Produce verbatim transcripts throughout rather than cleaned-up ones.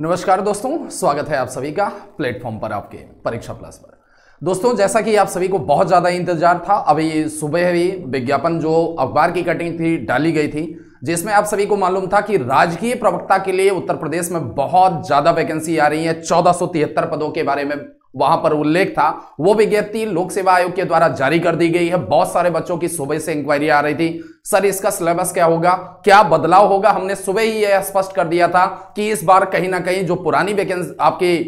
नमस्कार दोस्तों, स्वागत है आप सभी का प्लेटफॉर्म पर, आपके परीक्षा प्लस पर। दोस्तों, जैसा कि आप सभी को बहुत ज़्यादा इंतजार था, अभी सुबह ही विज्ञापन जो अखबार की कटिंग थी डाली गई थी, जिसमें आप सभी को मालूम था कि राजकीय प्रवक्ता के लिए उत्तर प्रदेश में बहुत ज़्यादा वैकेंसी आ रही है। चौदह सौ तिहत्तर पदों के बारे में वहां पर उल्लेख था। वो विज्ञप्ति लोक सेवा आयोग के द्वारा जारी कर दी गई है। बहुत सारे बच्चों की सुबह से इंक्वायरी आ रही थी, सर इसका सिलेबस क्या होगा, क्या बदलाव होगा। हमने सुबह ही यह स्पष्ट कर दिया था कि इस बार कहीं ना कहीं जो पुरानी वैकेंसी आपके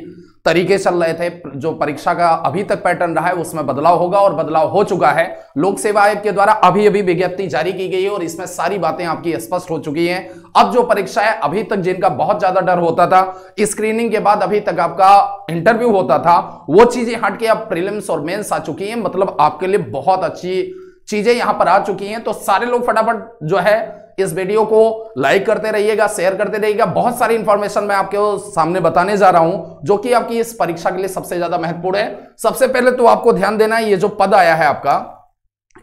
तरीके चल रहे थे, जो परीक्षा का अभी तक पैटर्न रहा है, उसमें बदलाव होगा और बदलाव हो चुका है। लोक सेवा आयोग के द्वारा अभी अभी विज्ञप्ति जारी की गई है और इसमें सारी बातें आपकी स्पष्ट हो चुकी हैं। अब जो परीक्षा है, अभी तक जिनका बहुत ज्यादा डर होता था, स्क्रीनिंग के बाद अभी तक आपका इंटरव्यू होता था, वो चीजें हट के अब प्रीलिम्स और मेंस आ चुकी है। मतलब आपके लिए बहुत अच्छी चीजें यहां पर आ चुकी हैं। तो सारे लोग फटाफट जो है इस वीडियो को लाइक करते रहिएगा, शेयर करते रहिएगा। बहुत सारी इंफॉर्मेशन मैं आपके सामने बताने जा रहा हूं जो कि आपकी इस परीक्षा के लिए सबसे ज्यादा महत्वपूर्ण है। सबसे पहले तो आपको ध्यान देना है, ये जो पद आया है आपका,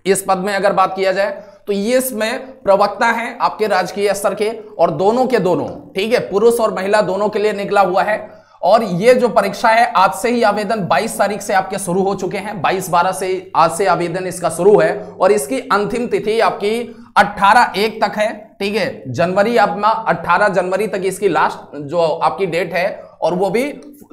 इस पद में अगर बात किया जाए तो ये इसमें प्रवक्ता हैं आपके राजकीय स्तर के, और दोनों के दोनों, ठीक है, पुरुष और महिला दोनों के लिए निकला हुआ है। और ये जो परीक्षा है, आज से ही आवेदन बाईस तारीख से आपके शुरू हो चुके हैं। बाईस बारह से आज से आवेदन इसका शुरू है और इसकी अंतिम तिथि आपकी अठारह एक तक है, ठीक है, जनवरी, अब अठारह जनवरी तक इसकी लास्ट जो आपकी डेट है, और वो भी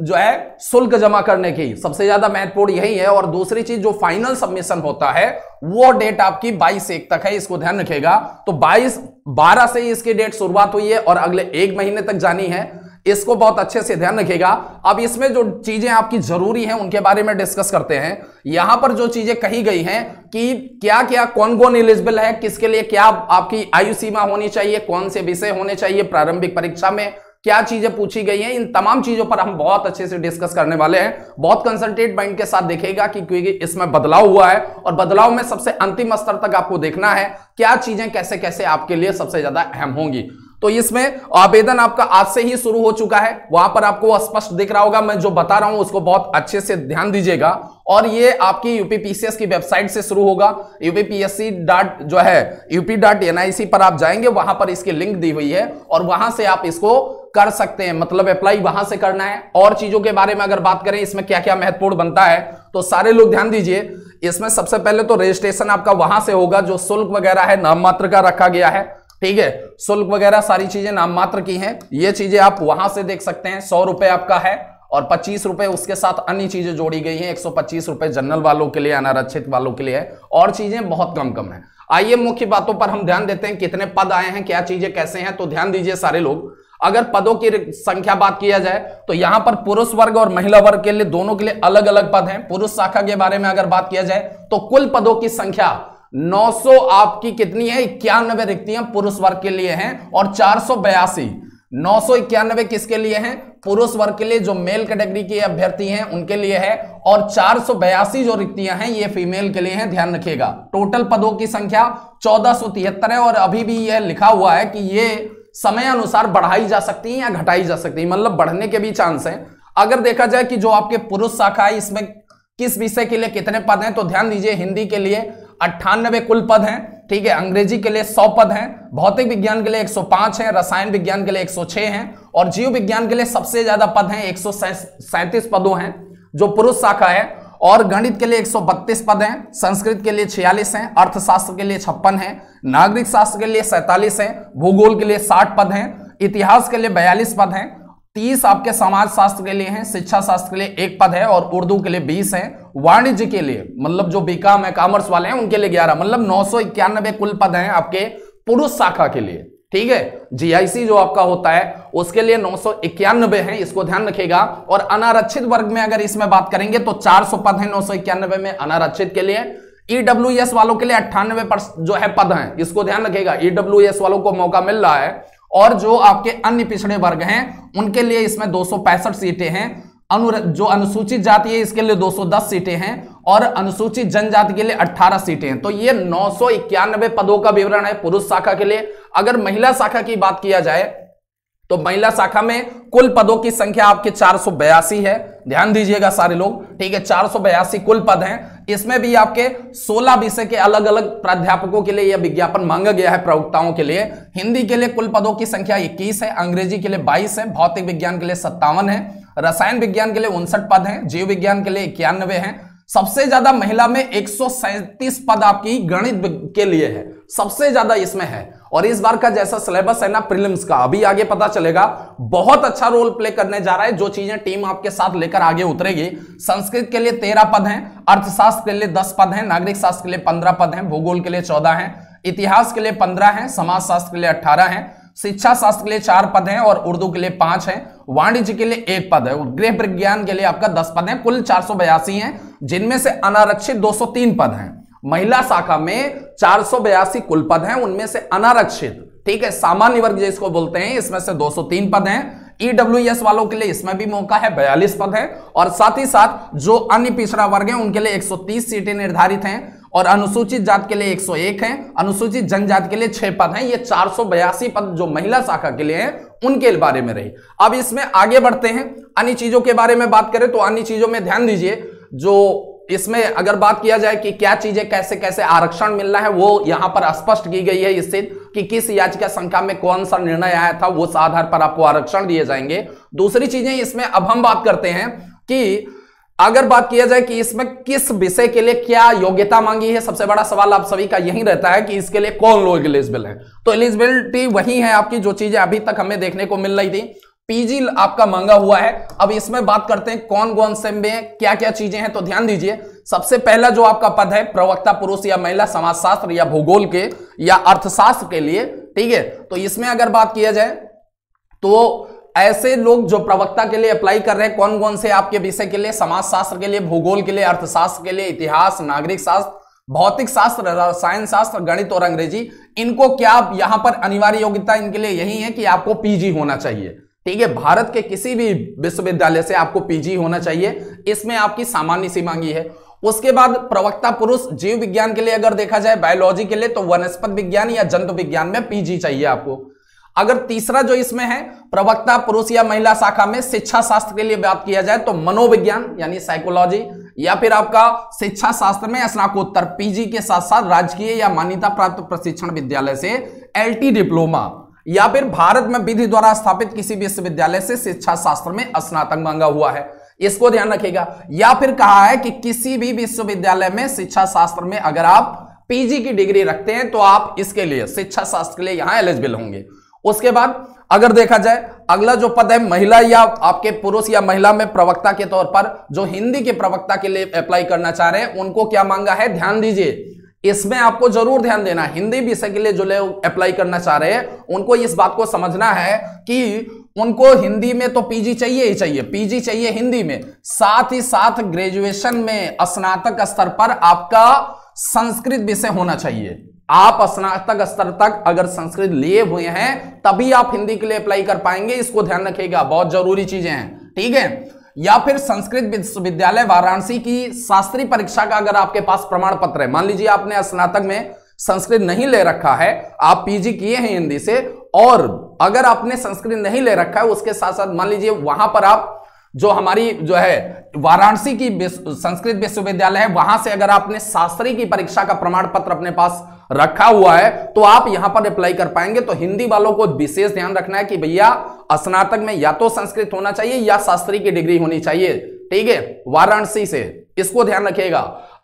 जो है शुल्क जमा करने की। सबसे ज्यादा महत्वपूर्ण यही है। और दूसरी चीज, जो फाइनल सबमिशन होता है वो डेट आपकी बाईस एक तक है, इसको ध्यान रखिएगा। तो बाईस बारह से इसकी डेट शुरुआत हुई है और अगले एक महीने तक जानी है, इसको बहुत अच्छे से ध्यान रखिएगा। अब इसमें जो चीजें आपकी जरूरी हैं उनके बारे में डिस्कस करते हैं। यहां पर जो चीजें कही गई हैं कि क्या क्या, कौन कौन एलिजिबल है, किसके लिए क्या आपकी आयु सीमा होनी चाहिए, कौन से विषय होने चाहिए, प्रारंभिक परीक्षा में क्या चीजें पूछी गई हैं, इन तमाम चीजों पर हम बहुत अच्छे से डिस्कस करने वाले हैं। बहुत कंसंट्रेट माइंड के साथ देखेगा कि क्योंकि इसमें बदलाव हुआ है और बदलाव में सबसे अंतिम स्तर तक आपको देखना है क्या चीजें कैसे कैसे आपके लिए सबसे ज्यादा अहम होंगी। तो इसमें आवेदन आपका आज से ही शुरू हो चुका है, वहां पर आपको स्पष्ट दिख रहा होगा। मैं जो बता रहा हूं उसको बहुत अच्छे से ध्यान दीजिएगा। और ये आपकी यूपीपीएससी की वेबसाइट से शुरू होगा, यूपीपीएससी डॉट जो है UP dot N I C पर आप जाएंगे, वहां पर इसकी लिंक दी हुई है और वहां से आप इसको कर सकते हैं। मतलब अप्लाई वहां से करना है। और चीजों के बारे में अगर बात करें, इसमें क्या क्या महत्वपूर्ण बनता है, तो सारे लोग ध्यान दीजिए। इसमें सबसे पहले तो रजिस्ट्रेशन आपका वहां से होगा, जो शुल्क वगैरह है नाम मात्र का रखा गया है, ठीक है, शुल्क वगैरह सारी चीजें नाम मात्र की हैं, ये चीजें आप वहां से देख सकते हैं। सौ रुपए आपका है और पच्चीस रुपए उसके साथ अन्य चीजें जोड़ी गई हैं। एक सौ पच्चीस रुपए जनरल वालों के लिए, अनारक्षित वालों के लिए है, और चीजें बहुत कम कम है। आइए मुख्य बातों पर हम ध्यान देते हैं, कितने पद आए हैं, क्या चीजें कैसे हैं। तो ध्यान दीजिए सारे लोग, अगर पदों की संख्या बात किया जाए तो यहां पर पुरुष वर्ग और महिला वर्ग के लिए दोनों के लिए अलग अलग पद हैं। पुरुष शाखा के बारे में अगर बात किया जाए तो कुल पदों की संख्या नौ सौ आपकी कितनी है, इक्यानवे रिक्तियां पुरुष वर्ग के लिए हैं और चार सौ बयासी, नौ सौ इक्यानवे किसके लिए हैं, पुरुष वर्ग के लिए, जो मेल कैटेगरी के अभ्यर्थी हैं उनके लिए है, और चार सौ बयासी जो रिक्तियां हैं ये फीमेल के लिए हैं, ध्यान रखिएगा। टोटल पदों की संख्या चौदह सौ तिहत्तर है और अभी भी यह लिखा हुआ है कि ये समय अनुसार बढ़ाई जा सकती है या घटाई जा सकती है, मतलब बढ़ने के भी चांस है। अगर देखा जाए कि जो आपके पुरुष शाखा है इसमें किस विषय के लिए कितने पद हैं, तो ध्यान दीजिए, हिंदी के लिए अट्ठानवे कुल पद हैं, ठीक है, अंग्रेजी के लिए सौ पद हैं, भौतिक विज्ञान के लिए एक सौ पाँच हैं, रसायन विज्ञान के लिए एक सौ छह हैं, और जीव विज्ञान के लिए सबसे ज्यादा पद हैं, एक सौ सैंतीस पदों हैं जो पुरुष शाखा है, और गणित के लिए एक सौ बत्तीस पद हैं, संस्कृत के लिए छियालीस हैं, अर्थशास्त्र के लिए छप्पन हैं, नागरिक शास्त्र के लिए सैंतालीस हैं, भूगोल के लिए साठ पद हैं, इतिहास के लिए बयालीस पद हैं, तीस आपके समाज शास्त्र के लिए हैं, शिक्षा शास्त्र के लिए एक पद है, और उर्दू के लिए बीस है, वाणिज्य के लिए, मतलब जो बीकॉम है, कॉमर्स वाले हैं उनके लिए ग्यारह, मतलब नौ सौ इक्यानवे कुल पद हैं आपके पुरुष शाखा के लिए, ठीक है। जीआईसी जो आपका होता है उसके लिए नौ सौ इक्यानवे है, इसको ध्यान रखिएगा। और अनारक्षित वर्ग में अगर इसमें बात करेंगे तो चार सौ पद है नौ सौ इक्यानवे में अनारक्षित के लिए। ईडब्ल्यूएस वालों के लिए अट्ठानवे जो है पद हैं, इसको ध्यान रखिएगा, ईडब्ल्यूएस वालों को मौका मिल रहा है। और जो आपके अन्य पिछड़े वर्ग हैं उनके लिए इसमें दो सौ पैंसठ सीटें हैं, अनु जो अनुसूचित जाति है इसके लिए दो सौ दस सीटें हैं, और अनुसूचित जनजाति के लिए अठारह सीटें हैं। तो ये नौ सौ इक्यानवे पदों का विवरण है पुरुष शाखा के लिए। अगर महिला शाखा की बात किया जाए तो महिला शाखा में कुल पदों की संख्या आपके चार सौ बयासी है। ध्यान दीजिएगा सारे लोग, ठीक है, चार सौ बयासी कुल पद हैं। इसमें भी आपके सोलह विषय के अलग अलग प्राध्यापकों के लिए यह विज्ञापन मांगा गया है, प्रवक्ताओं के लिए। हिंदी के लिए कुल पदों की संख्या इक्कीस है, अंग्रेजी के लिए बाईस है, भौतिक विज्ञान के लिए सत्तावन है, रसायन विज्ञान के लिए उनसठ पद है, जीव विज्ञान के लिए इक्यानवे है। सबसे ज्यादा महिला में एक सौ सैंतीस पद आपकी गणित के लिए है, सबसे ज्यादा इसमें है। और इस बार का जैसा सिलेबस है ना प्रीलिम्स का, अभी आगे पता चलेगा, बहुत अच्छा रोल प्ले करने जा रहा है। जो चीजें टीम आपके साथ लेकर आगे उतरेगी, संस्कृत के लिए तेरह पद हैं, अर्थशास्त्र के लिए दस पद हैं, नागरिक शास्त्र के लिए पंद्रह पद हैं, भूगोल के लिए चौदह हैं, इतिहास के लिए पंद्रह हैं, समाजशास्त्र के लिए अठारह हैं, शिक्षा शास्त्र के लिए चार पद हैं और उर्दू के लिए पांच हैं, वाणिज्य के लिए एक पद है, गृह विज्ञान के लिए आपका दस पद है। कुल चार सौ बयासी है, जिनमें से अनारक्षित दो सौ तीन पद हैं। महिला शाखा में चार सौ बयासी कुल पद हैं, उनमें से अनारक्षित, ठीक है, सामान्य वर्ग जिसको बोलते हैं, इसमें से दो सौ तीन पद हैं। ईडब्ल्यूएस वालों के लिए इसमें भी मौका है, बयालीस पद हैं। और साथ ही साथ जो अन्य पिछड़ा वर्ग है उनके लिए एक सौ तीस सीटें निर्धारित हैं, और अनुसूचित जाति के लिए एक सौ एक हैं, अनुसूचित जनजाति के लिए छह पद हैं। ये चार सौ बयासी पद जो महिला शाखा के लिए है उनके बारे में रही। अब इसमें आगे बढ़ते हैं, अन्य चीजों के बारे में बात करें तो अन्य चीजों में ध्यान दीजिए, जो इसमें अगर बात किया जाए कि क्या चीजें कैसे कैसे आरक्षण मिलना है, वो यहां पर स्पष्ट की गई है इससे कि किस याचिका संख्या में कौन सा निर्णय आया था, उस आधार पर आपको आरक्षण दिए जाएंगे। दूसरी चीजें इसमें अब हम बात करते हैं कि अगर बात किया जाए कि इसमें किस विषय के लिए क्या योग्यता मांगी है, सबसे बड़ा सवाल आप सभी का यही रहता है कि इसके लिए कौन लोग एलिजिबल है। तो एलिजिबिलिटी वही है आपकी जो चीजें अभी तक हमें देखने को मिल रही थी। पीजी आपका मांगा हुआ है। अब इसमें बात करते हैं कौन कौन से में क्या क्या चीजें हैं, तो ध्यान दीजिए। सबसे पहला जो आपका पद है प्रवक्ता पुरुष या महिला, समाजशास्त्र या भूगोल के या अर्थशास्त्र के लिए, ठीक है। तो इसमें अगर बात किया जाए तो ऐसे लोग जो प्रवक्ता के लिए अप्लाई कर रहे हैं, कौन कौन से आपके विषय के लिए, समाजशास्त्र के लिए, भूगोल के लिए, अर्थशास्त्र के लिए, इतिहास, नागरिक शास्त्र, भौतिक शास्त्र, रसायन शास्त्र, गणित और अंग्रेजी, इनको क्या यहां पर अनिवार्य योग्यता इनके लिए यही है कि आपको पीजी होना चाहिए, ठीक है। भारत के किसी भी विश्वविद्यालय से आपको पीजी होना चाहिए, इसमें आपकी सामान्य सी मांगी है। उसके बाद प्रवक्ता पुरुष जीव विज्ञान के लिए अगर देखा जाए, बायोलॉजी के लिए, तो वनस्पति विज्ञान या जंतु विज्ञान में पीजी चाहिए आपको। अगर तीसरा जो इसमें है प्रवक्ता पुरुष या महिला शाखा में शिक्षा शास्त्र के लिए बात किया जाए तो मनोविज्ञान यानी साइकोलॉजी, या फिर आपका शिक्षा शास्त्र में स्नातकोत्तर पीजी के साथ साथ राजकीय या मान्यता प्राप्त प्रशिक्षण विद्यालय से एल टी डिप्लोमा, या फिर भारत में विधि द्वारा स्थापित किसी विश्वविद्यालय से शिक्षा शास्त्र में स्नातक मांगा हुआ है, इसको ध्यान रखिएगा। या फिर कहा है कि किसी भी विश्वविद्यालय में शिक्षा शास्त्र में अगर आप पीजी की डिग्री रखते हैं तो आप इसके लिए शिक्षा शास्त्र के लिए यहां एलिजिबल होंगे। उसके बाद अगर देखा जाए अगला जो पद है महिला या आपके पुरुष या महिला में प्रवक्ता के तौर पर जो हिंदी के प्रवक्ता के लिए अप्लाई करना चाह रहे हैं उनको क्या मांगा है, ध्यान दीजिए। इसमें आपको जरूर ध्यान देना, हिंदी विषय के लिए जो लोग अप्लाई करना चाह रहे हैं उनको इस बात को समझना है कि उनको हिंदी में तो पीजी चाहिए ही चाहिए, पीजी चाहिए हिंदी में, साथ ही साथ ग्रेजुएशन में स्नातक स्तर पर आपका संस्कृत विषय होना चाहिए। आप स्नातक स्तर तक अगर संस्कृत लिए हुए हैं तभी आप हिंदी के लिए अप्लाई कर पाएंगे, इसको ध्यान रखिएगा, बहुत जरूरी चीजें हैं, ठीक है। या फिर संस्कृत विश्वविद्यालय वाराणसी की शास्त्रीय परीक्षा का अगर आपके पास प्रमाण पत्र है, मान लीजिए आपने स्नातक में संस्कृत नहीं ले रखा है, आप पीजी किए हैं हिंदी से, और अगर आपने संस्कृत नहीं ले रखा है उसके साथ साथ मान लीजिए वहां पर आप जो हमारी जो है वाराणसी की संस्कृत विश्वविद्यालय है वहां से अगर आपने शास्त्रीय की परीक्षा का प्रमाण पत्र अपने पास रखा हुआ है तो आप यहां पर अप्लाई कर पाएंगे। तो हिंदी वालों को विशेष ध्यान रखना है कि भैया स्नातक में या तो संस्कृत होना चाहिए या शास्त्री की डिग्री होनी चाहिए, ठीक है, वाराणसी से, इसको ध्यान रखिएगा।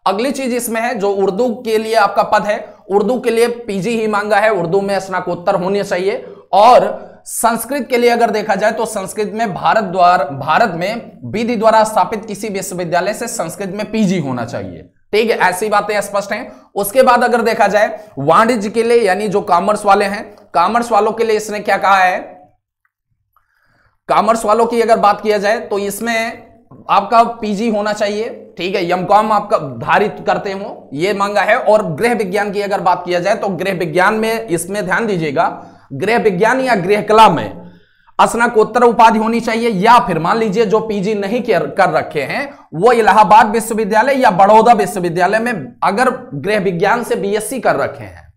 अगली चीज इसमें है जो उर्दू के लिए आपका पद है, उर्दू के लिए पीजी ही मांगा है, उर्दू में स्नातकोत्तर होने चाहिए। और संस्कृत के लिए अगर देखा जाए तो संस्कृत में भारत द्वारा भारत में विधि द्वारा स्थापित किसी विश्वविद्यालय से संस्कृत में पीजी होना चाहिए, ठीक है, ऐसी बातें स्पष्ट हैं। उसके बाद अगर देखा जाए वाणिज्य के लिए यानी जो कॉमर्स वाले हैं, कॉमर्स वालों के लिए इसने क्या कहा है, कॉमर्स वालों की अगर बात किया जाए तो इसमें आपका पीजी होना चाहिए, ठीक है, एमकॉम आपका धारित करते हो, ये मांगा है। और गृह विज्ञान की अगर बात किया जाए तो गृह विज्ञान में इसमें ध्यान दीजिएगा, गृह विज्ञान या गृह कला में स्नातकोत्तर उपाधि होनी चाहिए, या फिर मान लीजिए जो पीजी नहीं कर रखे हैं वो इलाहाबाद विश्वविद्यालय या बड़ौदा विश्वविद्यालय में अगर गृह विज्ञान से बीएससी कर रखे हैं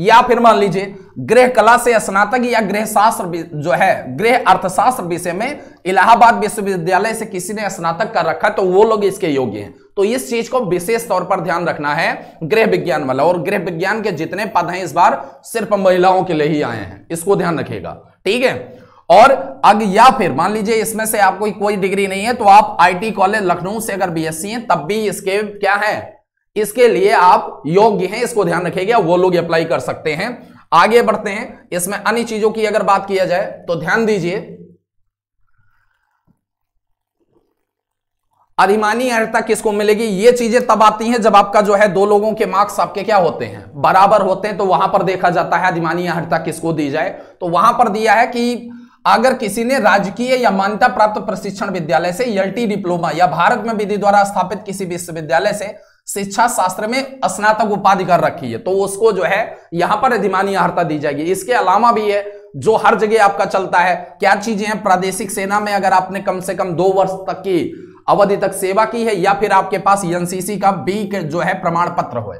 या फिर मान लीजिए गृह कला से स्नातक या गृह शास्त्र जो है गृह अर्थशास्त्र विषय में इलाहाबाद विश्वविद्यालय से किसी ने स्नातक कर रखा तो वो लोग इसके योग्य हैं। तो इस चीज को विशेष तौर पर ध्यान रखना है गृह विज्ञान वाला, और गृह विज्ञान के जितने पद हैं इस बार सिर्फ महिलाओं के लिए ही आए हैं, इसको ध्यान रखिएगा, ठीक है। और अग या फिर मान लीजिए इसमें से आपको कोई डिग्री नहीं है तो आप आईटी कॉलेज लखनऊ से अगर बीएससी हैं तब भी इसके क्या है, इसके लिए आप योग्य हैं, इसको ध्यान रखिएगा, वो लोग अप्लाई कर सकते हैं। आगे बढ़ते हैं, इसमें अन्य चीजों की अगर बात किया जाए तो ध्यान दीजिए अधिमानी अर्हता किसको मिलेगी, ये चीजें तब आती हैं जब आपका जो है दो लोगों के मार्क्स आपके क्या होते हैं, बराबर होते हैं, तो वहां पर देखा जाता है अधिमानी अर्हता किसको दी जाए। तो वहां पर दिया है कि अगर किसी ने राजकीय या मान्यता प्राप्त प्रशिक्षण विद्यालय से एलटी डिप्लोमा या भारत में विधि द्वारा स्थापित किसी विश्वविद्यालय से शिक्षा शास्त्र में स्नातक उपाधि कर रखी है तो उसको जो है यहां पर अधिमानी अर्हता दी जाएगी। इसके अलावा भी है जो हर जगह आपका चलता है, क्या चीजें हैं, प्रादेशिक सेना में अगर आपने कम से कम दो वर्ष तक की अवधि तक सेवा की है या फिर आपके पास एनसीसी का बी जो है प्रमाण पत्र हो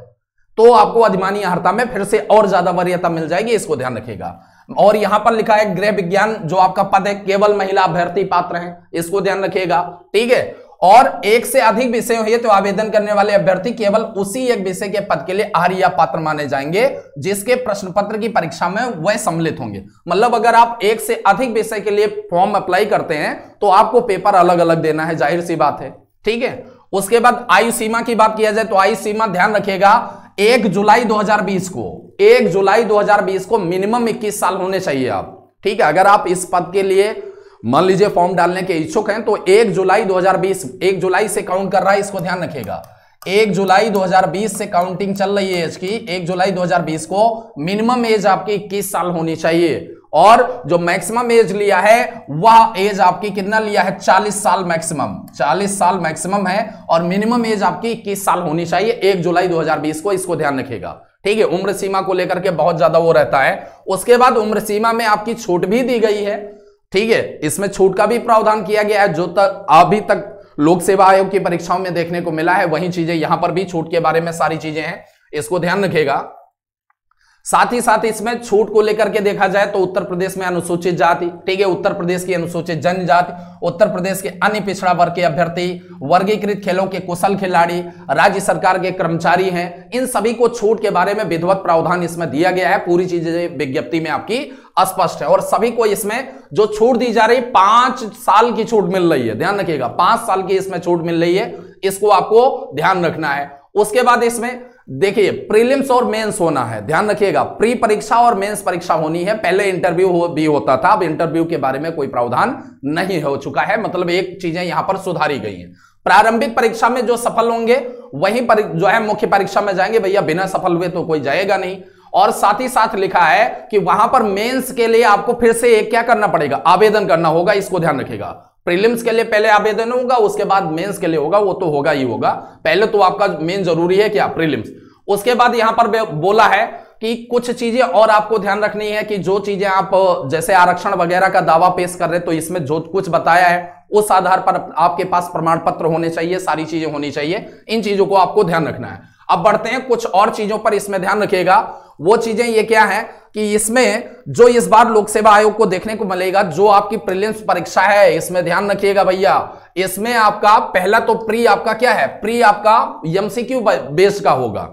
तो आपको अधिमानी अर्हता में फिर से और ज्यादा वरीयता मिल जाएगी, इसको ध्यान रखिएगा। और यहां पर लिखा है गृह विज्ञान जो आपका पद है केवल महिला अभ्यर्थी पात्र हैं, इसको ध्यान रखिएगा, ठीक है। और एक से अधिक विषय हुए तो आवेदन करने वाले अभ्यर्थी केवल उसी एक विषय के पद के लिए आर्य या पात्र माने जाएंगे जिसके प्रश्न पत्र की परीक्षा में वह सम्मिलित होंगे। मतलब अगर आप एक से अधिक विषय के लिए फॉर्म अप्लाई करते हैं तो आपको पेपर अलग अलग देना है, जाहिर सी बात है, ठीक है। उसके बाद आयु सीमा की बात किया जाए तो आयु सीमा ध्यान रखिएगा एक जुलाई दो हजार बीस को एक जुलाई दो हजार बीस को मिनिमम इक्कीस साल होने चाहिए आप, ठीक है। अगर आप इस पद के लिए मान लीजिए फॉर्म डालने के इच्छुक हैं तो एक जुलाई दो हजार बीस एक जुलाई से काउंट कर रहा है, इसको ध्यान रखिएगा। एक जुलाई दो हजार बीस से काउंटिंग चल रही है इसकी, एक जुलाई दो हजार बीस को मिनिमम एज आपकी इक्कीस साल होनी चाहिए और जो मैक्सिमम एज लिया है वह एज आपकी कितना लिया है चालीस साल मैक्सिमम, चालीस साल मैक्सिमम है और मिनिमम एज आपकी इक्कीस साल होनी चाहिए एक जुलाई दो हजार बीस को, इसको ध्यान रखिएगा, ठीक है। उम्र सीमा को लेकर के बहुत ज्यादा वो रहता है। उसके बाद उम्र सीमा में आपकी छूट भी दी गई है, ठीक है, इसमें छूट का भी प्रावधान किया गया है जो तक अभी तक लोक सेवा आयोग की परीक्षाओं में देखने को मिला है, वही चीजें यहां पर भी छूट के बारे में सारी चीजें हैं, इसको ध्यान रखिएगा। साथ ही साथ इसमें छूट को लेकर के देखा जाए तो उत्तर प्रदेश में अनुसूचित जाति, ठीक है, उत्तर प्रदेश की अनुसूचित जनजाति, उत्तर प्रदेश के अन्य पिछड़ा वर्ग के अभ्यर्थी, वर्गीकृत खेलों के कुशल खिलाड़ी, राज्य सरकार के कर्मचारी हैं, इन सभी को छूट के बारे में विधिवत प्रावधान इसमें दिया गया है। पूरी चीजें विज्ञप्ति में आपकी स्पष्ट है और सभी को इसमें जो छूट दी जा रही है पांच साल की छूट मिल रही है, ध्यान रखिएगा, पांच साल की इसमें छूट मिल रही है, इसको आपको ध्यान रखना है। उसके बाद इसमें देखिए प्रीलिम्स और मेंस होना है, ध्यान रखिएगा, प्री परीक्षा और मेंस परीक्षा होनी है। पहले इंटरव्यू हो, भी होता था, अब इंटरव्यू के बारे में कोई प्रावधान नहीं हो चुका है, मतलब एक चीजें यहां पर सुधारी गई हैं। प्रारंभिक परीक्षा में जो सफल होंगे वही जो है मुख्य परीक्षा में जाएंगे, भैया बिना सफल हुए तो कोई जाएगा नहीं। और साथ ही साथ लिखा है कि वहां पर मेंस के लिए आपको फिर से एक क्या करना पड़ेगा, आवेदन करना होगा, इसको ध्यान रखिएगा। प्रीलिम्स के लिए पहले आवेदन होगा, उसके बाद मेंस के लिए होगा, वो तो होगा ही होगा, पहले तो आपका मेन जरूरी है क्या, प्रीलिम्स। उसके बाद यहां पर बोला है कि कुछ चीजें और आपको ध्यान रखनी है कि जो चीजें आप जैसे आरक्षण वगैरह का दावा पेश कर रहे हैं तो इसमें जो कुछ बताया है उस आधार पर आपके पास प्रमाण पत्र होने चाहिए, सारी चीजें होनी चाहिए, इन चीजों को आपको ध्यान रखना है। अब बढ़ते हैं कुछ और चीजों पर, इसमें ध्यान रखिएगा वो चीजें ये क्या है कि इसमें जो इस बार लोक सेवा आयोग को देखने को मिलेगा जो आपकी प्रीलिम्स परीक्षा है, इसमें ध्यान रखिएगा भैया, इसमें आपका पहला तो प्री आपका क्या है, प्री आपका एमसीक्यू बेस का होगा,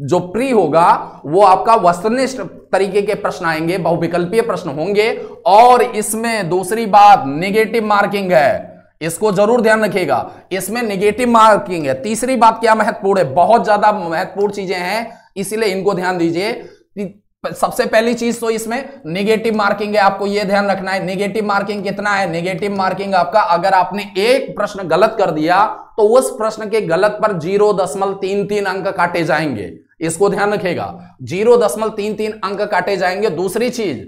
जो प्री होगा वो आपका वस्तुनिष्ठ तरीके के प्रश्न आएंगे, बहुविकल्पीय प्रश्न होंगे। और इसमें दूसरी बात नेगेटिव मार्किंग है, इसको जरूर ध्यान रखिएगा, इसमें नेगेटिव मार्किंग है। तीसरी बात क्या महत्वपूर्ण है, बहुत ज्यादा महत्वपूर्ण चीजें हैं इसलिए इनको ध्यान दीजिए। सबसे पहली चीज तो इसमें नेगेटिव मार्किंग है, आपको यह ध्यान रखना है। नेगेटिव मार्किंग कितना है, नेगेटिव मार्किंग आपका अगर आपने एक प्रश्न गलत कर दिया तो उस प्रश्न के गलत पर जीरो दशमलव तीन तीन अंक काटे जाएंगे, इसको ध्यान रखिएगा, जीरो दशमलव तीन तीन अंक काटे जाएंगे। दूसरी चीज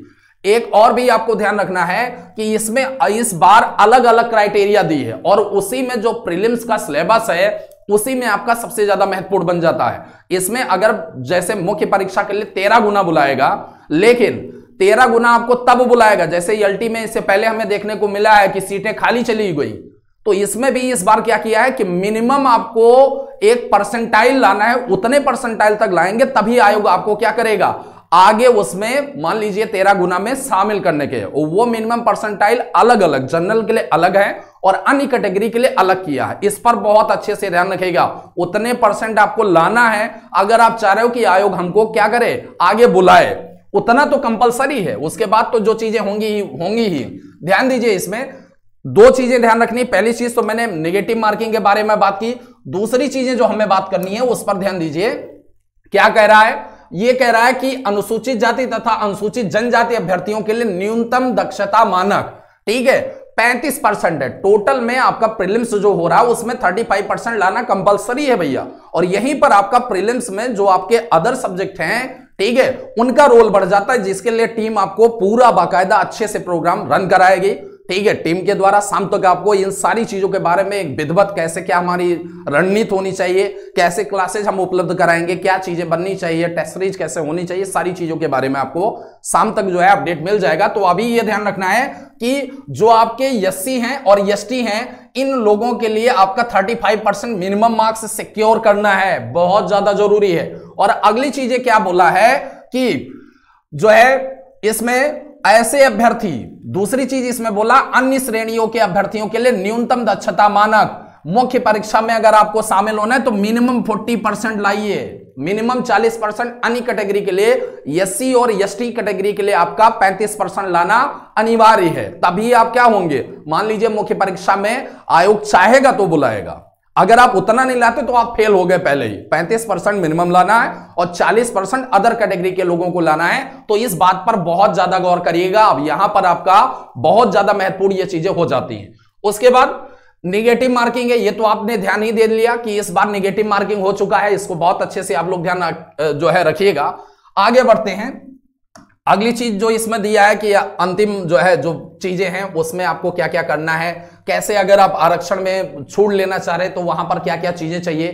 एक और भी आपको ध्यान रखना है कि इसमें इस बार अलग अलग क्राइटेरिया दी है और उसी में जो प्रीलिम्स का सिलेबस है उसी में आपका सबसे ज्यादा महत्वपूर्ण बन जाता है। इसमें अगर जैसे मुख्य परीक्षा के लिए तेरह गुना बुलाएगा, लेकिन तेरह गुना आपको तब बुलाएगा जैसे एलटी में इससे पहले हमें देखने को मिला है कि सीटें खाली चली गई, तो इसमें भी इस बार क्या किया है कि मिनिमम आपको एक परसेंटाइल लाना है, उतने परसेंटाइल तक लाएंगे तभी आयोग आपको क्या करेगा, आगे उसमें मान लीजिए तेरह गुना में शामिल करने के, वो मिनिमम परसेंटाइल अलग अलग जनरल के लिए अलग है और अन्य कैटेगरी के लिए अलग किया है। इस पर बहुत अच्छे से ध्यान रखेगा, उतने परसेंट आपको लाना है। अगर आप चाह रहे हो कि आयोग हमको क्या करे आगे बुलाए, उतना तो कंपलसरी है, उसके बाद तो जो चीजें होंगी ही होंगी ही। ध्यान दीजिए, इसमें दो चीजें ध्यान रखनी। पहली चीज तो मैंने नेगेटिव मार्किंग के बारे में बात की, दूसरी चीजें जो हमें बात करनी है उस पर ध्यान दीजिए। क्या कह रहा है, ये कह रहा है कि अनुसूचित जाति तथा अनुसूचित जनजाति अभ्यर्थियों के लिए न्यूनतम दक्षता मानक, ठीक है, पैंतीस परसेंट है। टोटल में आपका प्रीलिम्स जो हो रहा है उसमें पैंतीस परसेंट लाना कंपलसरी है भैया। और यहीं पर आपका प्रीलिम्स में जो आपके अदर सब्जेक्ट हैं, ठीक है, उनका रोल बढ़ जाता है, जिसके लिए टीम आपको पूरा बाकायदा अच्छे से प्रोग्राम रन कराएगी, ठीक है। टीम के द्वारा शाम तक आपको इन सारी चीजों के बारे में एक विधिवत कैसे क्या हमारी रणनीति होनी चाहिए, कैसे क्लासेज हम उपलब्ध कराएंगे, क्या चीजें बननी चाहिए, टेस्ट सीरीज कैसे होनी चाहिए, सारी चीजों के बारे में आपको शाम तक जो है अपडेट मिल जाएगा। तो अभी ये ध्यान रखना है कि जो आपके एससी हैं और एसटी हैं, इन लोगों के लिए आपका पैंतीस परसेंट मिनिमम मार्क्स सिक्योर करना है, बहुत ज्यादा जरूरी है। और अगली चीजें क्या बोला है कि जो है इसमें ऐसे अभ्यर्थी, दूसरी चीज इसमें बोला अन्य श्रेणियों के अभ्यर्थियों के लिए न्यूनतम दक्षता मानक, मुख्य परीक्षा में अगर आपको शामिल होना है तो मिनिमम चालीस परसेंट लाइए, मिनिमम चालीस परसेंट। अन्य कैटेगरी के लिए एससी और एसटी कैटेगरी के लिए आपका पैंतीस परसेंट लाना अनिवार्य है, तभी आप क्या होंगे। मान लीजिए मुख्य परीक्षा में आयोग चाहेगा तो बुलाएगा, अगर आप उतना नहीं लाते तो आप फेल हो गए पहले ही। पैंतीस परसेंट मिनिमम लाना है और चालीस परसेंट अदर कैटेगरी के लोगों को लाना है। तो इस बात पर बहुत ज्यादा गौर करिएगा, अब यहां पर आपका बहुत ज्यादा महत्वपूर्ण ये चीजें हो जाती हैं। उसके बाद नेगेटिव मार्किंग है, ये तो आपने ध्यान ही दे लिया कि इस बार नेगेटिव मार्किंग हो चुका है, इसको बहुत अच्छे से आप लोग ध्यान जो है रखिएगा। आगे बढ़ते हैं, अगली चीज जो इसमें दिया है कि अंतिम जो है जो चीजें हैं उसमें आपको क्या क्या करना है, कैसे अगर आप आरक्षण में छूट लेना चाह रहे तो वहां पर क्या क्या चीजें चाहिए,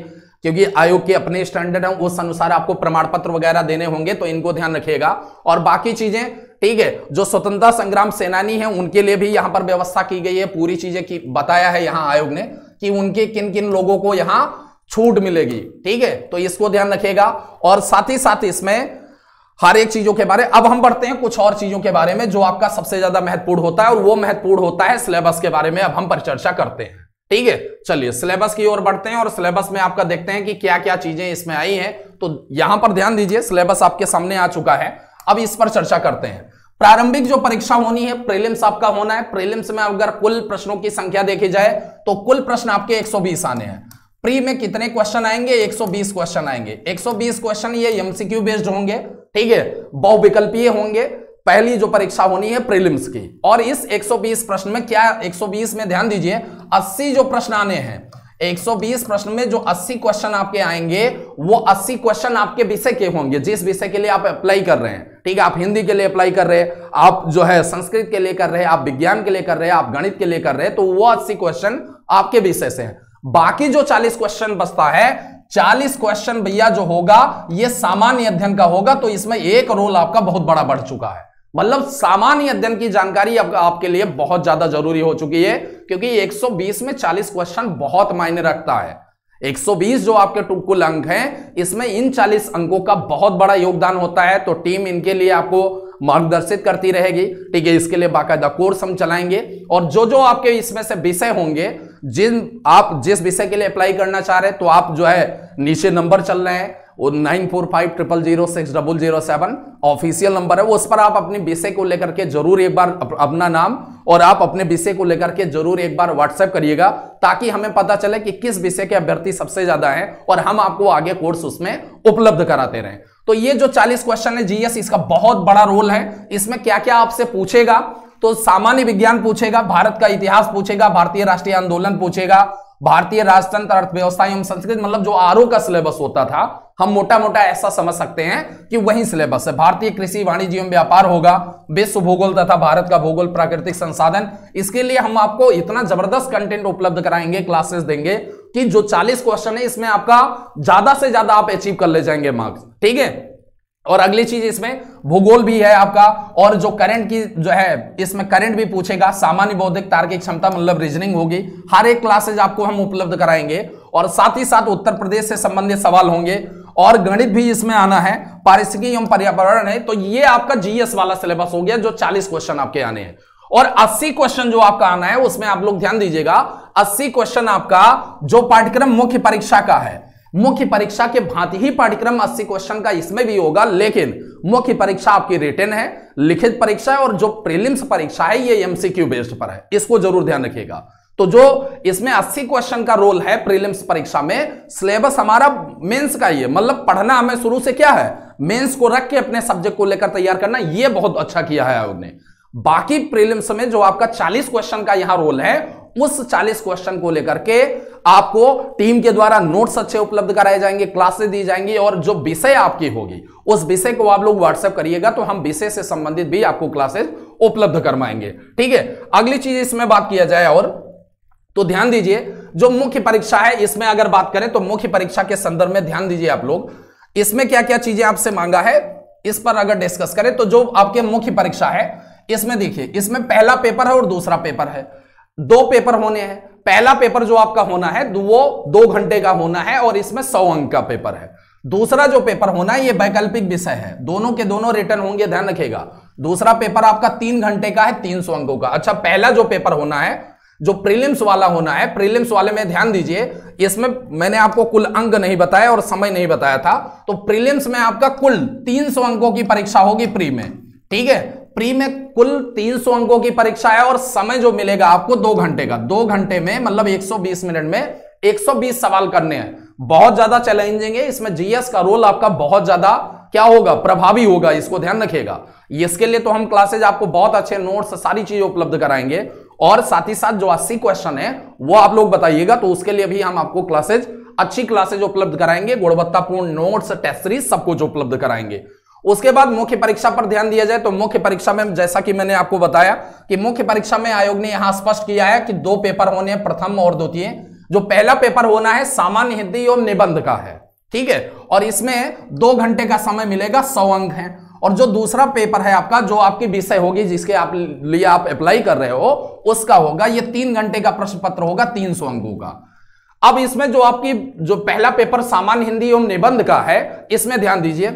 क्योंकि आयोग के अपने स्टैंडर्ड हैं, उस अनुसार आपको प्रमाण पत्र वगैरह देने होंगे, तो इनको ध्यान रखिएगा। और बाकी चीजें, ठीक है, जो स्वतंत्रता संग्राम सेनानी हैं उनके लिए भी यहाँ पर व्यवस्था की गई है, पूरी चीजें की बताया है यहाँ आयोग ने कि उनके किन किन लोगों को यहाँ छूट मिलेगी, ठीक है, तो इसको ध्यान रखिएगा। और साथ ही साथ इसमें हर एक चीजों के बारे में अब हम बढ़ते हैं कुछ और चीजों के बारे में जो आपका सबसे ज्यादा महत्वपूर्ण होता है, और वो महत्वपूर्ण होता है सिलेबस के बारे में अब हम पर चर्चा करते हैं, ठीक है। चलिए सिलेबस की ओर बढ़ते हैं और सिलेबस में आपका देखते हैं कि क्या क्या चीजें इसमें आई हैं। तो यहां पर ध्यान दीजिए, सिलेबस आपके सामने आ चुका है, अब इस पर चर्चा करते हैं। प्रारंभिक जो परीक्षा होनी है, प्रीलिम्स आपका होना है। प्रीलिम्स में अगर कुल प्रश्नों की संख्या देखी जाए तो कुल प्रश्न आपके एक सौ बीस आने हैं। प्री में कितने क्वेश्चन आएंगे, एक सौ बीस क्वेश्चन आएंगे। एक सौ बीस क्वेश्चन ये एमसीक्यू बेस्ड होंगे, ठीक है, बहुविकल्पीय होंगे, पहली जो परीक्षा होनी है प्रीलिम्स की। और इस एक सौ बीस प्रश्न में क्या, एक सौ बीस में ध्यान दीजिए अस्सी जो प्रश्न आने हैं, एक सौ बीस प्रश्न में जो अस्सी क्वेश्चन आपके आएंगे वो अस्सी क्वेश्चन आपके विषय के होंगे, जिस विषय के लिए आप अप्लाई कर रहे हैं, ठीक है। आप हिंदी के लिए अप्लाई कर रहे हैं, आप जो है संस्कृत के लिए कर रहे हैं, आप विज्ञान के लिए कर रहे हैं, आप गणित के लिए कर रहे हैं, तो वो अस्सी क्वेश्चन आपके विषय से है। बाकी जो चालीस क्वेश्चन बचता है, चालीस क्वेश्चन भैया जो होगा ये सामान्य अध्ययन का होगा, तो इसमें एक रोल आपका बहुत बड़ा बढ़ चुका है। मतलब सामान्य अध्ययन की जानकारी अब आपके लिए बहुत ज्यादा जरूरी हो चुकी है, क्योंकि एक सौ बीस में चालीस क्वेश्चन बहुत मायने रखता है। एक सौ बीस जो आपके कुल अंक हैं, इसमें इन चालीस अंकों का बहुत बड़ा योगदान होता है, तो टीम इनके लिए आपको मार्गदर्शित करती रहेगी, ठीक है। इसके लिए बाकायदा कोर्स हम चलाएंगे, और जो जो आपके इसमें से विषय होंगे, जिन आप जिस विषय के लिए अप्लाई करना चाह रहे हैं, तो आप जो है नीचे नंबर चल रहे हैं और nine four five triple zero six double zero seven official number है, उस पर आप अपने विषय को लेकर के जरूर एक बार अपना नाम और आप अपने विषय को लेकर के जरूर एक बार व्हाट्सएप करिएगा, ताकि हमें पता चले कि किस विषय के अभ्यर्थी सबसे ज्यादा है और हम आपको आगे कोर्स उसमें उपलब्ध कराते रहें। तो ये जो चालीस क्वेश्चन है जीएस, इसका बहुत बड़ा रोल है। इसमें क्या क्या आपसे पूछेगा, तो सामान्य विज्ञान पूछेगा, भारत का इतिहास पूछेगा, भारतीय राष्ट्रीय आंदोलन पूछेगा, भारतीय राजतंत्र, अर्थव्यवस्था एवं संस्कृत, मतलब जो आरओ का सिलेबस होता था, हम मोटा मोटा ऐसा समझ सकते हैं कि वही सिलेबस है। भारतीय कृषि वाणिज्य एवं व्यापार होगा, विश्व भूगोल तथा भारत का भूगोल, प्राकृतिक संसाधन। इसके लिए हम आपको इतना जबरदस्त कंटेंट उपलब्ध कराएंगे, क्लासेस देंगे कि जो चालीस क्वेश्चन है इसमें आपका ज्यादा से ज्यादा आप अचीव कर ले जाएंगे मार्क्स, ठीक है। और अगली चीज इसमें भूगोल भी है आपका, और जो करंट की जो है इसमें करंट भी पूछेगा, सामान्य बौद्धिक तार्किक क्षमता मतलब रीजनिंग होगी, हर एक क्लासेज आपको हम उपलब्ध कराएंगे। और साथ ही साथ उत्तर प्रदेश से संबंधित सवाल होंगे, और गणित भी इसमें आना है, पारिस्थितिकी एवं पर्यावरण है। तो ये आपका जीएस वाला सिलेबस हो गया जो चालीस क्वेश्चन आपके आने हैं, और अस्सी क्वेश्चन जो आपका आना है उसमें आप लोग ध्यान दीजिएगा। अस्सी क्वेश्चन आपका जो पाठ्यक्रम मुख्य परीक्षा का है, मुख्य परीक्षा के भांति ही पाठ्यक्रम अस्सी क्वेश्चन का इसमें भी होगा, लेकिन मुख्य परीक्षा आपकी रिटन है, लिखित परीक्षा है, और जो प्रीलिम्स परीक्षा है ये एमसीक्यू बेस्ड पर है, इसको जरूर ध्यान रखिएगा। तो जो इसमें अस्सी क्वेश्चन का रोल है प्रीलिम्स परीक्षा में, सिलेबस हमारा मेंस का ये मतलब पढ़ना हमें शुरू से क्या है, मेंस को रख के अपने सब्जेक्ट को लेकर तैयार करना, ये बहुत अच्छा किया है आयोग ने। बाकी प्रीलिम्स में जो आपका चालीस क्वेश्चन का यहां रोल है, उस चालीस क्वेश्चन को लेकर के आपको टीम के द्वारा नोट्स अच्छे उपलब्ध कराए जाएंगे, क्लासेस दी जाएंगी, और जो विषय आपकी होगी उस विषय को आप लोग व्हाट्सएप करिएगा तो हम विषय से संबंधित भी आपको क्लासेस उपलब्ध करवाएंगे। ठीक है, अगली चीज इसमें बात किया जाए और तो ध्यान दीजिए, जो मुख्य परीक्षा है इसमें अगर बात करें तो मुख्य परीक्षा के संदर्भ में ध्यान दीजिए आप लोग, इसमें क्या क्या चीजें आपसे मांगा है इस पर अगर डिस्कस करें तो जो आपके मुख्य परीक्षा है इसमें देखिए, इसमें पहला पेपर है और दूसरा पेपर है, दो पेपर होने हैं। पहला पेपर जो आपका होना है वो दो घंटे का होना है और इसमें सौ अंक का पेपर है। दूसरा जो पेपर होना है ये वैकल्पिक विषय है, दोनों के दोनों रिटर्न होंगे, ध्यान रखिएगा। दूसरा पेपर आपका तीन घंटे का है, तीन सौ अंकों का। अच्छा, पहला जो पेपर होना है जो प्रीलिम्स वाला होना है, प्रीलिम्स वाले में ध्यान दीजिए, इसमें मैंने आपको कुल अंक नहीं बताया और समय नहीं बताया था। तो प्रीलिम्स में आपका कुल तीन सौ अंकों की परीक्षा होगी प्री में, ठीक है, प्री में कुल तीन सौ अंकों की परीक्षा है और समय जो मिलेगा आपको दो घंटे का। दो घंटे में मतलब एक सौ बीस मिनट में एक सौ बीस सवाल करने हैं, बहुत ज्यादा चैलेंजिंग है। इसमें जीएस का रोल आपका बहुत ज्यादा क्या होगा, प्रभावी होगा, इसको ध्यान रखिएगा। इसके लिए तो हम क्लासेज आपको बहुत अच्छे नोट्स सारी चीजें उपलब्ध कराएंगे, और साथ ही साथ जो अस्सी क्वेश्चन है वो आप लोग बताइएगा तो उसके लिए भी हम आपको क्लासेज अच्छी क्लासेज उपलब्ध कराएंगे, गुणवत्तापूर्ण नोट्स, टेस्ट सीरीज सब कुछ उपलब्ध कराएंगे। उसके बाद मुख्य परीक्षा पर ध्यान दिया जाए तो मुख्य परीक्षा में जैसा कि मैंने आपको बताया कि मुख्य परीक्षा में आयोग ने यहां स्पष्ट किया है कि दो पेपर होने हैं, प्रथम और द्वितीय। जो पहला पेपर होना है सामान्य हिंदी एवं निबंध का है, ठीक है, और इसमें दो घंटे का समय मिलेगा, सौ अंक है। और जो दूसरा पेपर है आपका जो आपकी विषय होगी जिसके आप लिए आप अप्लाई कर रहे हो उसका होगा, ये तीन घंटे का प्रश्न पत्र होगा, तीन सौ अंकों का। अब इसमें जो आपकी जो पहला पेपर सामान्य हिंदी एवं निबंध का है, इसमें ध्यान दीजिए,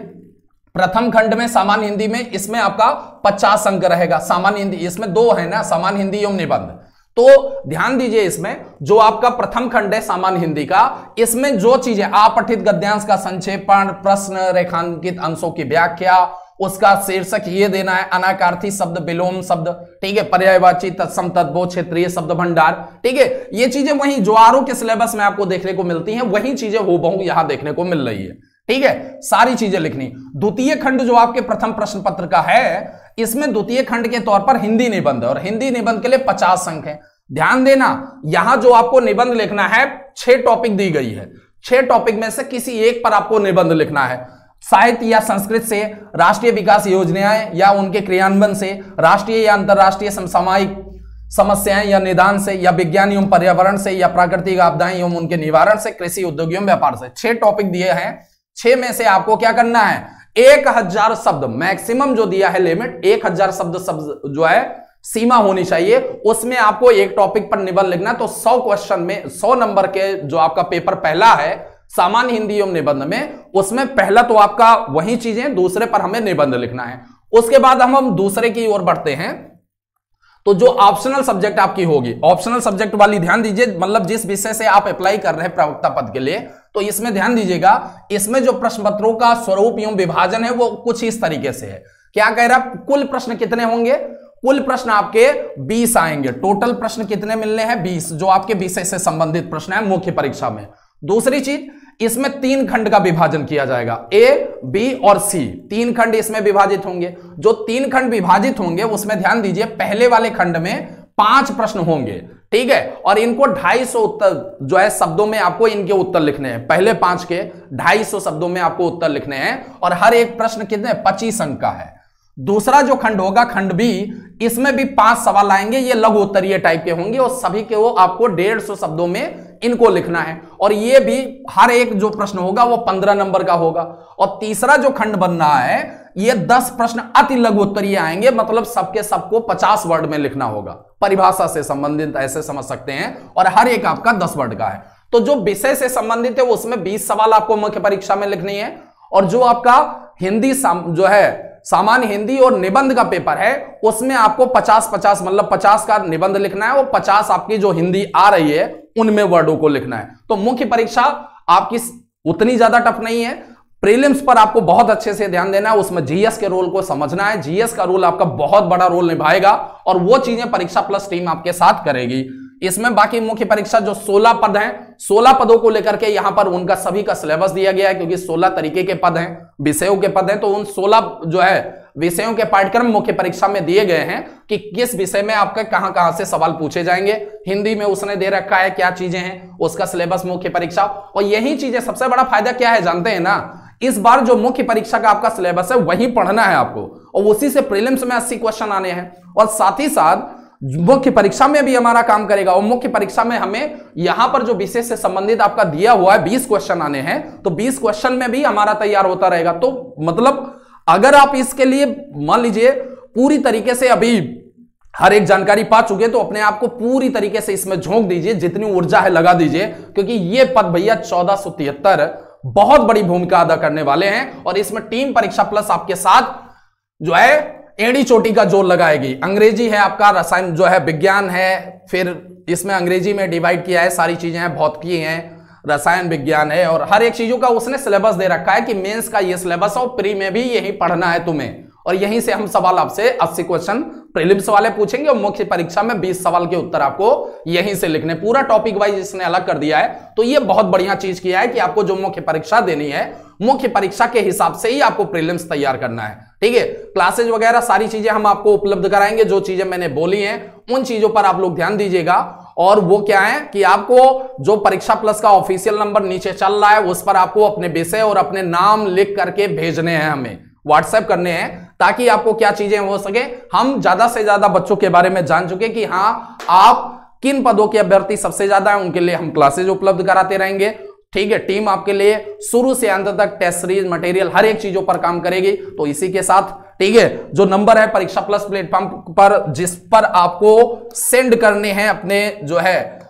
प्रथम खंड में सामान्य हिंदी में इसमें आपका पचास अंक रहेगा। सामान्य हिंदी इसमें दो है ना, सामान्य हिंदी एवं निबंध, तो ध्यान दीजिए इसमें जो आपका प्रथम खंड है सामान्य हिंदी का, इसमें जो चीजें आपठित गद्यांश का संक्षेपण, प्रश्न, रेखांकित अंशों की व्याख्या, उसका शीर्षक ये देना है, अनाकार्थी शब्द, विलोम शब्द, ठीक है, पर्यायवाची, तत्सम, तद्भव, क्षेत्रीय शब्द भंडार, ठीक है, ये चीजें वही जो आरओ के सिलेबस में आपको देखने को मिलती हैं, वही चीजें हूबहू यहां देखने को मिल रही है। ठीक है, सारी चीजें लिखनी। द्वितीय खंड जो आपके प्रथम प्रश्न पत्र का है, इसमें द्वितीय खंड के तौर पर हिंदी निबंध, और हिंदी निबंध के लिए पचास अंक है। ध्यान देना, यहां जो आपको निबंध लिखना है, छह टॉपिक दी गई है, छह टॉपिक में से किसी एक पर आपको निबंध लिखना है। साहित्य या संस्कृत से, राष्ट्रीय विकास योजनाएं या उनके क्रियान्वयन से, राष्ट्रीय या अंतर्राष्ट्रीय समसामयिक समस्याएं या निदान से, या विज्ञान एवं पर्यावरण से, या प्राकृतिक आपदाएं एवं उनके निवारण से, कृषि, उद्योग एवं व्यापार से। छह टॉपिक दिए हैं, छह में से आपको क्या करना है, एक हजार शब्द मैक्सिमम जो दिया है लिमिट, एक हजार शब्द शब्द जो है सीमा होनी चाहिए, उसमें आपको एक टॉपिक पर निबंध लिखना। तो सौ क्वेश्चन में सौ नंबर के जो आपका पेपर पहला है सामान्य हिंदी एवं निबंध में, उसमें पहला तो आपका वही चीजें, दूसरे पर हमें निबंध लिखना है। उसके बाद हम हम दूसरे की ओर बढ़ते हैं, तो जो ऑप्शनल सब्जेक्ट आपकी होगी, ऑप्शनल सब्जेक्ट वाली ध्यान दीजिए, मतलब जिस विषय से आप अप्लाई कर रहे हैं प्रवक्ता पद के लिए, तो इसमें ध्यान दीजिएगा, इसमें जो प्रश्न पत्रों का स्वरूप एवं विभाजन है वो कुछ इस तरीके से है। क्या कह रहा है, कुल प्रश्न कितने होंगे, कुल प्रश्न आपके बीस आएंगे, टोटल प्रश्न कितने मिलने हैं, बीस, जो आपके विषय से संबंधित प्रश्न है मुख्य परीक्षा में। दूसरी चीज, इसमें तीन खंड का विभाजन किया जाएगा, ए, बी और सी, तीन खंड इसमें विभाजित होंगे। जो तीन खंड विभाजित होंगे उसमें ध्यान दीजिए, पहले वाले खंड में पांच प्रश्न होंगे, ठीक है, और इनको ढाई सौ उत्तर जो है शब्दों में आपको इनके उत्तर लिखने हैं, पहले पांच के ढाई सौ शब्दों में आपको उत्तर लिखने हैं, और हर एक प्रश्न कितने, पच्चीस अंक का है। दूसरा जो खंड होगा खंड बी, इसमें भी पांच सवाल आएंगे, ये लघु उत्तरीय टाइप के होंगे, और सभी के वो आपको डेढ़ सौ शब्दों में इनको लिखना है, और ये भी हर एक जो प्रश्न होगा वो पंद्रह नंबर का होगा। और तीसरा जो खंड बन रहा है, ये दस प्रश्न अति लघु उत्तरीय आएंगे, मतलब सबके सबको पचास वर्ड में लिखना होगा, परिभाषा से संबंधित ऐसे समझ सकते हैं, और हर एक आपका दस वर्ड का है। तो जो विषय से संबंधित है उसमें बीस सवाल आपको मुख्य परीक्षा में लिखनी है, और जो आपका हिंदी जो है सामान्य हिंदी और निबंध का पेपर है उसमें आपको पचास पचास मतलब पचास का निबंध लिखना है और पचास आपकी जो हिंदी आ रही है उनमें वर्डों को लिखना है। तो मुख्य परीक्षा आपकी उतनी ज्यादा टफ नहीं है। प्रीलिम्स पर आपको बहुत अच्छे से ध्यान देना है, उसमें जीएस के रोल को समझना है। जीएस का रोल आपका बहुत बड़ा रोल निभाएगा और वो चीजें परीक्षा प्लस टीम आपके साथ करेगी। इसमें बाकी मुख्य परीक्षा जो सोलह पद हैं, सोलह पदों को लेकर के यहां पर उनका सभी का सिलेबस दिया गया है, क्योंकि सोलह तरीके के पद हैं, विषयों के पद हैं। तो उन सोलह जो है विषयों के पाठ्यक्रम मुख्य परीक्षा में दिए गए हैं कि किस विषय में आपके कहां कहां से सवाल पूछे जाएंगे, हिंदी में उसने दे रखा है क्या चीजें हैं, उसका सिलेबस मुख्य परीक्षा। और यही चीजें सबसे बड़ा फायदा क्या है जानते हैं ना, इस बार जो मुख्य परीक्षा का आपका सिलेबस है वही पढ़ना है आपको, और उसी से प्रीलिम्स में अस्सी क्वेश्चन आने हैं, और साथ ही साथ मुख्य परीक्षा में भी हमारा काम करेगा। और मुख्य परीक्षा में हमें यहां पर जो विषय से संबंधित आपका दिया हुआ है बीस क्वेश्चन आने हैं, तो बीस क्वेश्चन में भी हमारा तैयार होता रहेगा। तो मतलब अगर आप इसके लिए मान लीजिए पूरी तरीके से अभी हर एक जानकारी पा चुके तो अपने आप को पूरी तरीके से इसमें झोंक दीजिए, जितनी ऊर्जा है लगा दीजिए, क्योंकि ये पद भैया चौदह सौ तिहत्तर बहुत बड़ी भूमिका अदा करने वाले हैं। और इसमें टीम परीक्षा प्लस आपके साथ जो है एड़ी चोटी का जोर लगाएगी। अंग्रेजी है आपका, रसायन जो है विज्ञान है, फिर इसमें अंग्रेजी में डिवाइड किया है, सारी चीजें हैं, भौतिकी हैं, रसायन विज्ञान है, और हर एक चीजों का उसने सिलेबस दे रखा है कि मेंस का ये सिलेबस है और प्री में भी यही पढ़ना है तुम्हें। और यहीं से हम सवाल आपसे अस्सी क्वेश्चन प्रीलिम्स वाले पूछेंगे और मुख्य परीक्षा में बीस सवाल के उत्तर आपको यहीं से लिखने, पूरा टॉपिक वाइज इसने अलग कर दिया है। तो ये बहुत बढ़िया चीज किया है कि आपको जो मुख्य परीक्षा देनी है मुख्य परीक्षा के हिसाब से ही आपको प्रीलिम्स तैयार करना है। ठीक है, क्लासेज वगैरह सारी चीजें हम आपको उपलब्ध कराएंगे, जो चीजें मैंने बोली हैं उन चीजों पर आप लोग ध्यान दीजिएगा। और वो क्या है कि आपको जो परीक्षा प्लस का ऑफिशियल नंबर नीचे चल रहा है उस पर आपको अपने विषय और अपने नाम लिख करके भेजने हैं, हमें व्हाट्सएप करने हैं, ताकि आपको क्या चीजें हो सके, हम ज्यादा से ज्यादा बच्चों के बारे में जान चुके कि हाँ आप किन पदों के अभ्यर्थी सबसे ज्यादा हैं, उनके लिए हम क्लासेज उपलब्ध कराते रहेंगे। ठीक है, टीम आपके लिए शुरू से अंत तक टेस्ट सीरीज मटेरियल हर एक चीजों पर काम करेगी। तो इसी के साथ ठीक है, जो नंबर है परीक्षा प्लस प्लेटफॉर्म पर जिस पर आपको सेंड करने हैं अपने जो है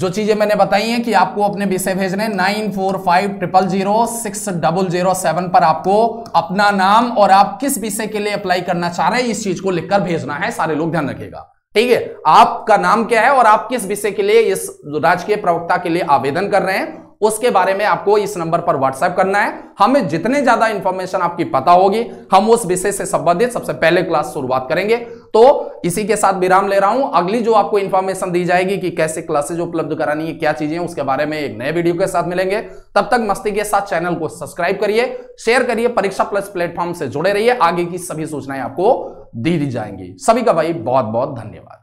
जो चीजें मैंने बताई हैं कि आपको अपने विषय भेजने nine four five triple zero six double zero seven पर आपको अपना नाम और आप किस विषय के लिए अप्लाई करना चाह रहे हैं इस चीज को लिखकर भेजना है। सारे लोग ध्यान रखिएगा, ठीक है, आपका नाम क्या है और आप किस विषय के लिए इस राजकीय प्रवक्ता के लिए आवेदन कर रहे हैं उसके बारे में आपको इस नंबर पर व्हाट्सएप करना है। हमें जितने ज्यादा इंफॉर्मेशन आपकी पता होगी हम उस विषय से संबंधित सबसे पहले क्लास शुरुआत करेंगे। तो इसी के साथ विराम ले रहा हूं, अगली जो आपको इंफॉर्मेशन दी जाएगी कि कैसे क्लासेज उपलब्ध करानी है, क्या चीजें, उसके बारे में एक नए वीडियो के साथ मिलेंगे। तब तक मस्ती के साथ चैनल को सब्सक्राइब करिए, शेयर करिए, परीक्षा प्लस प्लेटफॉर्म से जुड़े रहिए, आगे की सभी सूचनाएं आपको दी दी जाएंगी। सभी का भाई बहुत बहुत धन्यवाद।